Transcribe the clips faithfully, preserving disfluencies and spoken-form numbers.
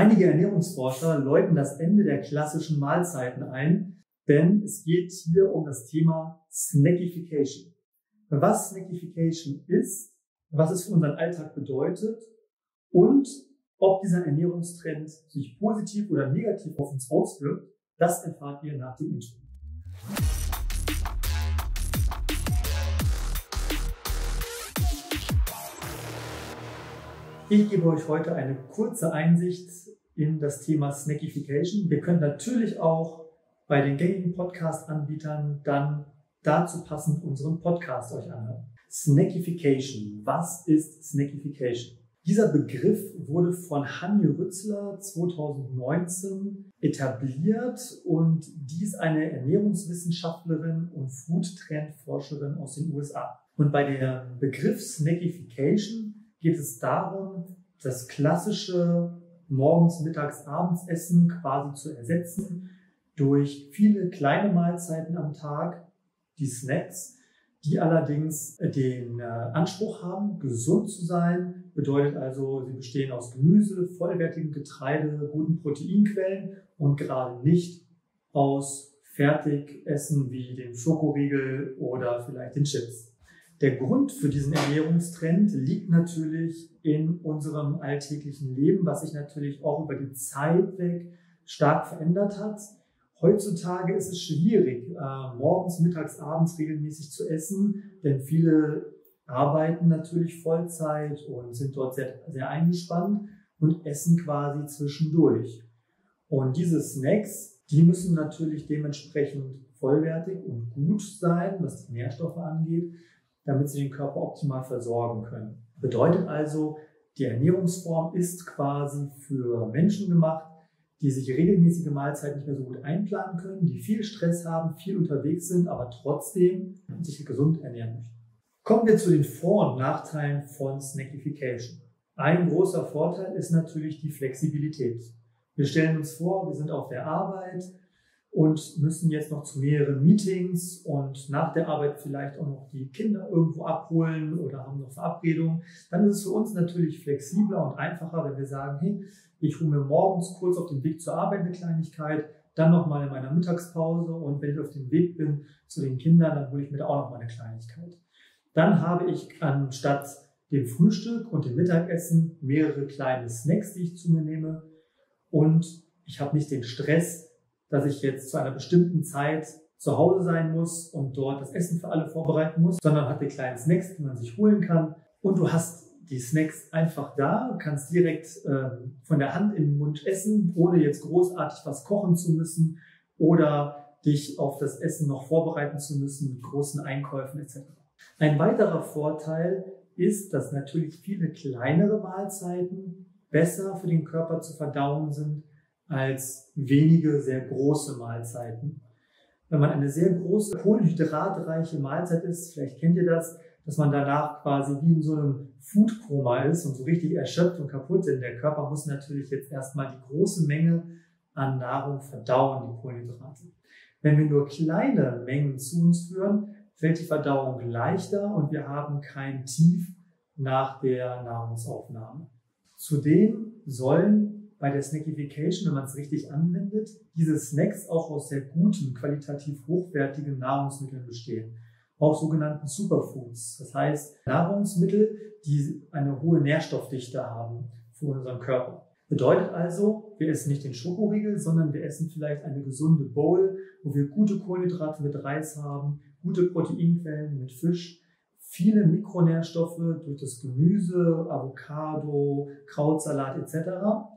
Einige Ernährungsforscher läuten das Ende der klassischen Mahlzeiten ein, denn es geht hier um das Thema Snackification. Was Snackification ist, was es für unseren Alltag bedeutet und ob dieser Ernährungstrend sich positiv oder negativ auf uns auswirkt, das erfahrt ihr nach dem Intro. Ich gebe euch heute eine kurze Einsicht in das Thema Snackification. Wir können natürlich auch bei den gängigen Podcast-Anbietern dann dazu passend unseren Podcast euch anhören. Snackification. Was ist Snackification? Dieser Begriff wurde von Hanni Rützler zweitausendneunzehn etabliert und dies eine Ernährungswissenschaftlerin und Food-Trend-Forscherin aus den U S A. Und bei dem Begriff Snackification geht es darum, das klassische Morgens-, Mittags-, Abendsessen quasi zu ersetzen durch viele kleine Mahlzeiten am Tag, die Snacks, die allerdings den Anspruch haben, gesund zu sein. Bedeutet also, sie bestehen aus Gemüse, vollwertigem Getreide, guten Proteinquellen und gerade nicht aus Fertigessen wie dem Schokoriegel oder vielleicht den Chips. Der Grund für diesen Ernährungstrend liegt natürlich in unserem alltäglichen Leben, was sich natürlich auch über die Zeit weg stark verändert hat. Heutzutage ist es schwierig, äh, morgens, mittags, abends regelmäßig zu essen, denn viele arbeiten natürlich Vollzeit und sind dort sehr, sehr eingespannt und essen quasi zwischendurch. Und diese Snacks, die müssen natürlich dementsprechend vollwertig und gut sein, was die Nährstoffe angeht, damit sie den Körper optimal versorgen können. Bedeutet also, die Ernährungsform ist quasi für Menschen gemacht, die sich regelmäßige Mahlzeiten nicht mehr so gut einplanen können, die viel Stress haben, viel unterwegs sind, aber trotzdem sich gesund ernähren möchten. Kommen wir zu den Vor- und Nachteilen von Snackification. Ein großer Vorteil ist natürlich die Flexibilität. Wir stellen uns vor, wir sind auf der Arbeit und müssen jetzt noch zu mehreren Meetings und nach der Arbeit vielleicht auch noch die Kinder irgendwo abholen oder haben noch Verabredungen. Dann ist es für uns natürlich flexibler und einfacher, wenn wir sagen, hey, ich hole mir morgens kurz auf dem Weg zur Arbeit eine Kleinigkeit, dann nochmal in meiner Mittagspause und wenn ich auf dem Weg bin zu den Kindern, dann hole ich mir da auch nochmal eine Kleinigkeit. Dann habe ich anstatt dem Frühstück und dem Mittagessen mehrere kleine Snacks, die ich zu mir nehme und ich habe nicht den Stress, dass ich jetzt zu einer bestimmten Zeit zu Hause sein muss und dort das Essen für alle vorbereiten muss, sondern hat die kleinen Snacks, die man sich holen kann und du hast die Snacks einfach da, kannst direkt äh, von der Hand in den Mund essen, ohne jetzt großartig was kochen zu müssen oder dich auf das Essen noch vorbereiten zu müssen mit großen Einkäufen et cetera. Ein weiterer Vorteil ist, dass natürlich viele kleinere Mahlzeiten besser für den Körper zu verdauen sind als wenige sehr große Mahlzeiten. Wenn man eine sehr große, kohlenhydratreiche Mahlzeit isst, vielleicht kennt ihr das, dass man danach quasi wie in so einem Food-Koma ist und so richtig erschöpft und kaputt, denn der Körper muss natürlich jetzt erstmal die große Menge an Nahrung verdauen, die Kohlenhydrate. Wenn wir nur kleine Mengen zu uns führen, fällt die Verdauung leichter und wir haben kein Tief nach der Nahrungsaufnahme. Zudem sollen bei der Snackification, wenn man es richtig anwendet, diese Snacks auch aus sehr guten, qualitativ hochwertigen Nahrungsmitteln bestehen. Auch sogenannten Superfoods, das heißt Nahrungsmittel, die eine hohe Nährstoffdichte haben für unseren Körper. Bedeutet also, wir essen nicht den Schokoriegel, sondern wir essen vielleicht eine gesunde Bowl, wo wir gute Kohlenhydrate mit Reis haben, gute Proteinquellen mit Fisch, viele Mikronährstoffe durch das Gemüse, Avocado, Krautsalat et cetera.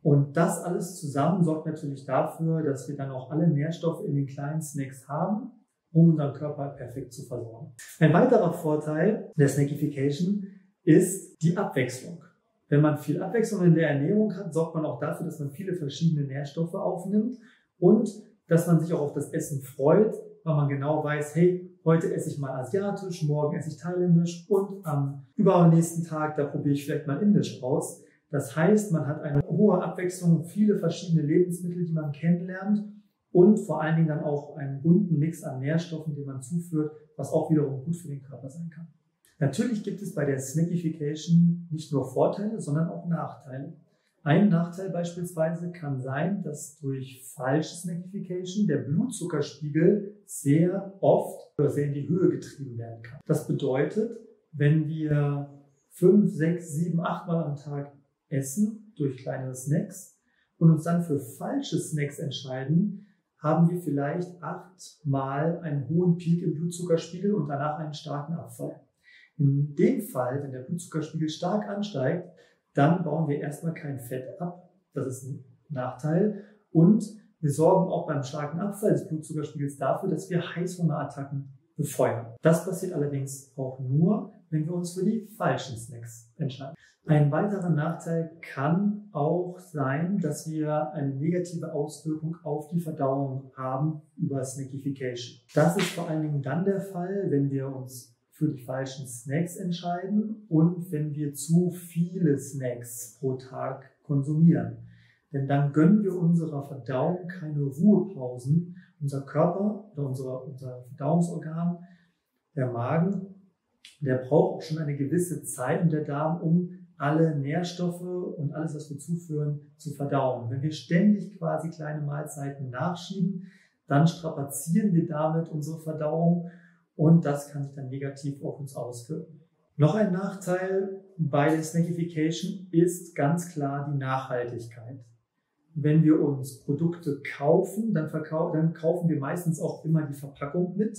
Und das alles zusammen sorgt natürlich dafür, dass wir dann auch alle Nährstoffe in den kleinen Snacks haben, um unseren Körper perfekt zu versorgen. Ein weiterer Vorteil der Snackification ist die Abwechslung. Wenn man viel Abwechslung in der Ernährung hat, sorgt man auch dafür, dass man viele verschiedene Nährstoffe aufnimmt und dass man sich auch auf das Essen freut, weil man genau weiß, hey, heute esse ich mal asiatisch, morgen esse ich thailändisch und am übernächsten Tag, da probiere ich vielleicht mal indisch aus. Das heißt, man hat eine hohe Abwechslung, viele verschiedene Lebensmittel, die man kennenlernt, und vor allen Dingen dann auch einen bunten Mix an Nährstoffen, den man zuführt, was auch wiederum gut für den Körper sein kann. Natürlich gibt es bei der Snackification nicht nur Vorteile, sondern auch Nachteile. Ein Nachteil beispielsweise kann sein, dass durch falsche Snackification der Blutzuckerspiegel sehr oft oder sehr in die Höhe getrieben werden kann. Das bedeutet, wenn wir fünf, sechs, sieben, acht Mal am Tag essen durch kleinere Snacks und uns dann für falsche Snacks entscheiden, haben wir vielleicht achtmal einen hohen Peak im Blutzuckerspiegel und danach einen starken Abfall. In dem Fall, wenn der Blutzuckerspiegel stark ansteigt, dann bauen wir erstmal kein Fett ab. Das ist ein Nachteil. Und wir sorgen auch beim starken Abfall des Blutzuckerspiegels dafür, dass wir Heißhungerattacken befeuern. Das passiert allerdings auch nur, wenn wir uns für die falschen Snacks entscheiden. Ein weiterer Nachteil kann auch sein, dass wir eine negative Auswirkung auf die Verdauung haben über Snackification. Das ist vor allen Dingen dann der Fall, wenn wir uns für die falschen Snacks entscheiden und wenn wir zu viele Snacks pro Tag konsumieren. Denn dann gönnen wir unserer Verdauung keine Ruhepausen. Unser Körper oder unser, unser Verdauungsorgan, der Magen, der braucht auch schon eine gewisse Zeit und der Darm, um alle Nährstoffe und alles, was wir zuführen, zu verdauen. Wenn wir ständig quasi kleine Mahlzeiten nachschieben, dann strapazieren wir damit unsere Verdauung. Und das kann sich dann negativ auf uns auswirken. Noch ein Nachteil bei der Snackification ist ganz klar die Nachhaltigkeit. Wenn wir uns Produkte kaufen, dann, dann kaufen wir meistens auch immer die Verpackung mit.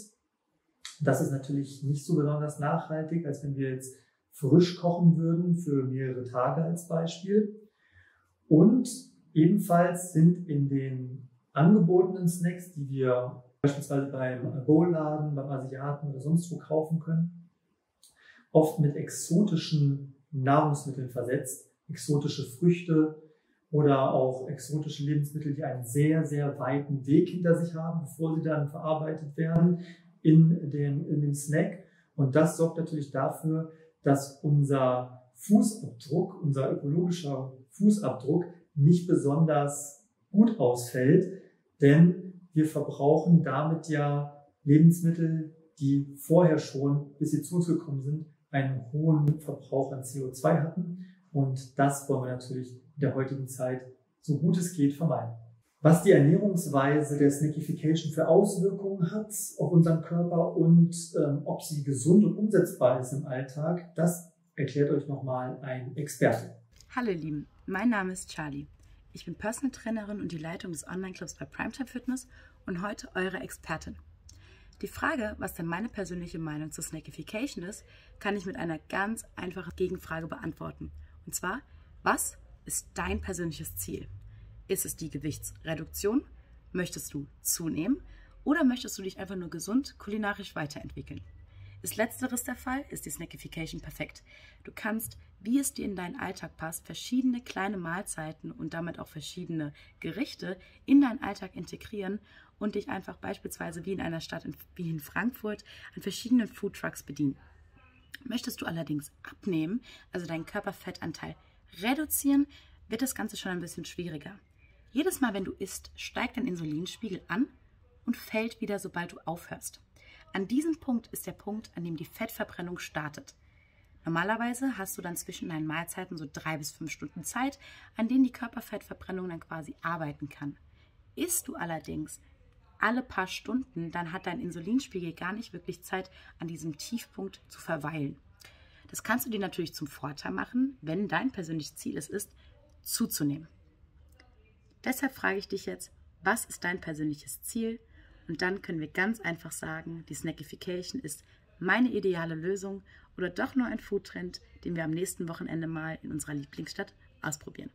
Das ist natürlich nicht so besonders nachhaltig, als wenn wir jetzt frisch kochen würden, für mehrere Tage als Beispiel. Und ebenfalls sind in den angebotenen Snacks, die wir beispielsweise beim Bowlladen, beim Asiaten oder sonst wo kaufen können, oft mit exotischen Nahrungsmitteln versetzt, exotische Früchte oder auch exotische Lebensmittel, die einen sehr, sehr weiten Weg hinter sich haben, bevor sie dann verarbeitet werden in dem, in dem Snack. Und das sorgt natürlich dafür, dass unser Fußabdruck, unser ökologischer Fußabdruck nicht besonders gut ausfällt, denn wir verbrauchen damit ja Lebensmittel, die vorher schon, bis sie zu uns gekommen sind, einen hohen Verbrauch an C O zwei hatten. Und das wollen wir natürlich in der heutigen Zeit so gut es geht vermeiden. Was die Ernährungsweise der Snackification für Auswirkungen hat auf unseren Körper und ähm, ob sie gesund und umsetzbar ist im Alltag, das erklärt euch nochmal ein Experte. Hallo ihr Lieben, mein Name ist Charlie. Ich bin Personal Trainerin und die Leitung des Online-Clubs bei Primetime Fitness und heute eure Expertin. Die Frage, was denn meine persönliche Meinung zur Snackification ist, kann ich mit einer ganz einfachen Gegenfrage beantworten. Und zwar, was ist dein persönliches Ziel? Ist es die Gewichtsreduktion? Möchtest du zunehmen? Oder möchtest du dich einfach nur gesund kulinarisch weiterentwickeln? Ist letzteres der Fall, ist die Snackification perfekt. Du kannst, wie es dir in deinen Alltag passt, verschiedene kleine Mahlzeiten und damit auch verschiedene Gerichte in deinen Alltag integrieren und dich einfach beispielsweise wie in einer Stadt wie in Frankfurt an verschiedenen Foodtrucks bedienen. Möchtest du allerdings abnehmen, also deinen Körperfettanteil reduzieren, wird das Ganze schon ein bisschen schwieriger. Jedes Mal, wenn du isst, steigt dein Insulinspiegel an und fällt wieder, sobald du aufhörst. An diesem Punkt ist der Punkt, an dem die Fettverbrennung startet. Normalerweise hast du dann zwischen deinen Mahlzeiten so drei bis fünf Stunden Zeit, an denen die Körperfettverbrennung dann quasi arbeiten kann. Isst du allerdings alle paar Stunden, dann hat dein Insulinspiegel gar nicht wirklich Zeit, an diesem Tiefpunkt zu verweilen. Das kannst du dir natürlich zum Vorteil machen, wenn dein persönliches Ziel es ist, zuzunehmen. Deshalb frage ich dich jetzt, was ist dein persönliches Ziel? Und dann können wir ganz einfach sagen, die Snackification ist meine ideale Lösung oder doch nur ein Foodtrend, den wir am nächsten Wochenende mal in unserer Lieblingsstadt ausprobieren.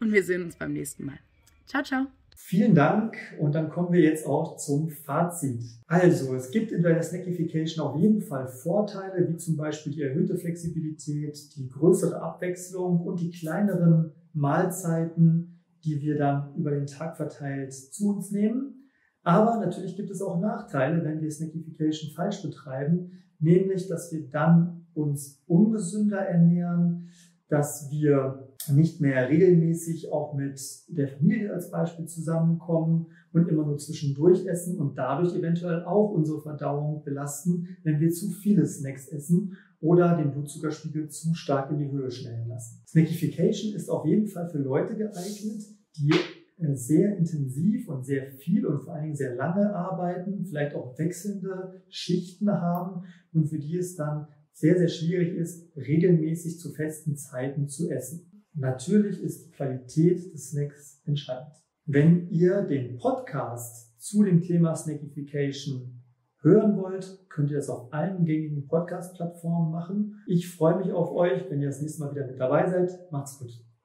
Und wir sehen uns beim nächsten Mal. Ciao, ciao! Vielen Dank und dann kommen wir jetzt auch zum Fazit. Also, es gibt in der Snackification auf jeden Fall Vorteile, wie zum Beispiel die erhöhte Flexibilität, die größere Abwechslung und die kleineren Mahlzeiten, die wir dann über den Tag verteilt zu uns nehmen. Aber natürlich gibt es auch Nachteile, wenn wir Snackification falsch betreiben, nämlich, dass wir dann uns ungesünder ernähren, dass wir nicht mehr regelmäßig auch mit der Familie als Beispiel zusammenkommen und immer nur zwischendurch essen und dadurch eventuell auch unsere Verdauung belasten, wenn wir zu viele Snacks essen oder den Blutzuckerspiegel zu stark in die Höhe schnellen lassen. Snackification ist auf jeden Fall für Leute geeignet, die sehr intensiv und sehr viel und vor allen Dingen sehr lange arbeiten, vielleicht auch wechselnde Schichten haben und für die es dann sehr, sehr schwierig ist, regelmäßig zu festen Zeiten zu essen. Natürlich ist die Qualität des Snacks entscheidend. Wenn ihr den Podcast zu dem Thema Snackification hören wollt, könnt ihr das auf allen gängigen Podcast-Plattformen machen. Ich freue mich auf euch, wenn ihr das nächste Mal wieder mit dabei seid. Macht's gut!